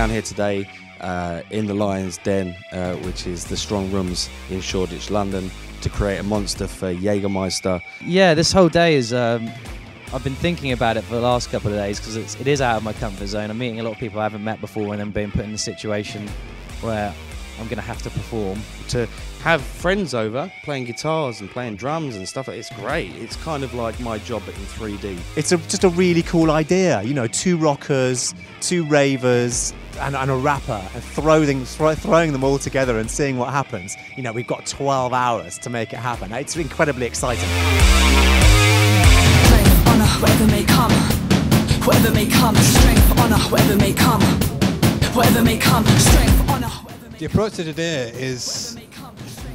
down here today in the Lions Den, which is the Strongrooms in Shoreditch, London, to create a monster for Jägermeister. Yeah, this whole day is, I've been thinking about it for the last couple of days because it is out of my comfort zone. I'm meeting a lot of people I haven't met before and I'm being put in a situation where I'm going to have to perform. To have friends over, playing guitars and playing drums and stuff, it's great. It's kind of like my job but in 3D. It's just a really cool idea, you know, two rockers, two ravers and a rapper, and throwing them all together and seeing what happens. You know, we've got 12 hours to make it happen. It's incredibly exciting. Strength, honor, whatever may come. Whatever may come. Strength, honor, whatever may come. Whatever may come. Strength, honor. The approach to today is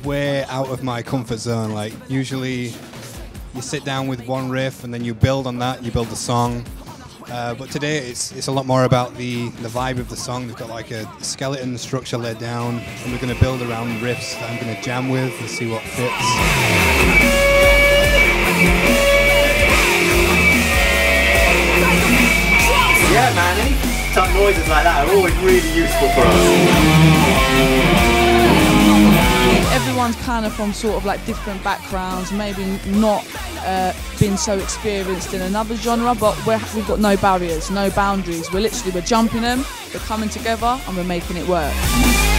way out of my comfort zone. Like, usually you sit down with one riff and then you build on that, you build a song. But today it's a lot more about the vibe of the song. We've got like a skeleton structure laid down and we're going to build around riffs that I'm going to jam with and see what fits. Yeah, man, any type of noises like that are always really useful for us. Everyone's kind of from sort of like different backgrounds, maybe not been so experienced in another genre, but we've got no barriers, no boundaries. We're jumping them, we're coming together and we're making it work.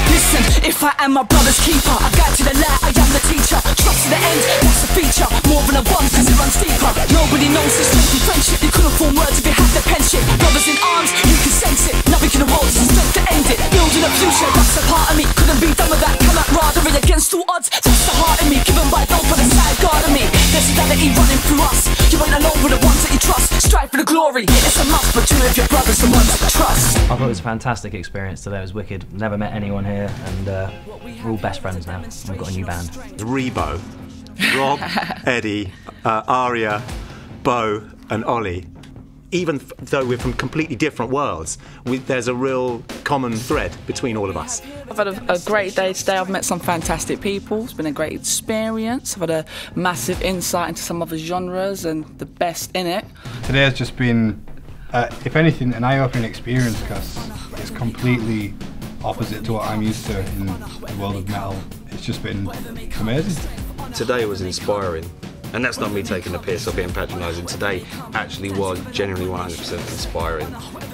Listen, if I am my brother's keeper, I got to the light, I am the teacher. Trust to the end, that's a feature, more than a one because it runs deeper. Nobody knows this strength and friendship, you couldn't form words if you had the penship. Brothers in arms, you can sense it, nothing can evolve, it's strength to end it. Building a future, that's a part of me, couldn't be done with that, cannot rather it against all odds. That's the heart in me, given by God for the side guard of me. There's reality running through us, you ain't alone with the ones that you trust. Strive for the glory, it's a must, but two of your brothers the ones that trust. I thought it was a fantastic experience today, it was wicked, never met anyone here. And we're all best friends now. We've got a new band. Reabo, Rob, Eddie, Aria, Bo and Ollie. Even though we're from completely different worlds, there's a real common thread between all of us. I've had a great day today. I've met some fantastic people. It's been a great experience. I've had a massive insight into some other genres and the best in it. Today has just been, if anything, an eye-opening experience because it's completely opposite to what I'm used to in the world of metal. It's just been amazing. Today was inspiring, and that's not me taking a piss or being patronising. Today actually was genuinely 100% inspiring,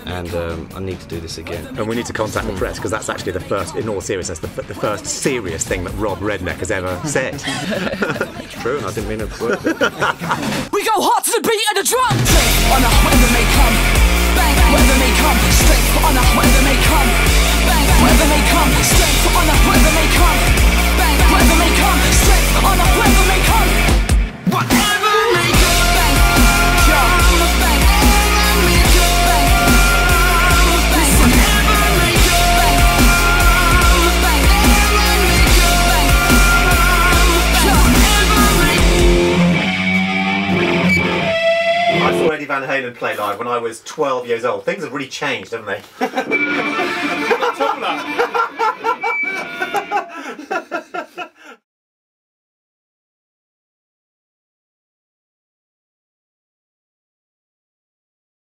and I need to do this again. And we need to contact the press, because that's actually the first, in all seriousness, the first serious thing that Rob Redneck has ever said. True, and I didn't mean to word it. We go hard to the beat and the drum! Strength, honour, whatever may come. Bang, whatever may come. Strength, honour, whatever may come. Bang, whatever may come, strength, honour, whatever may come. Bang, whatever may come, strength, honour, whatever may come. Whatever may come. Bang, bang, bang. I saw Eddie Van Halen play live when I was 12 years old. Things have really changed, haven't they? Tumblr.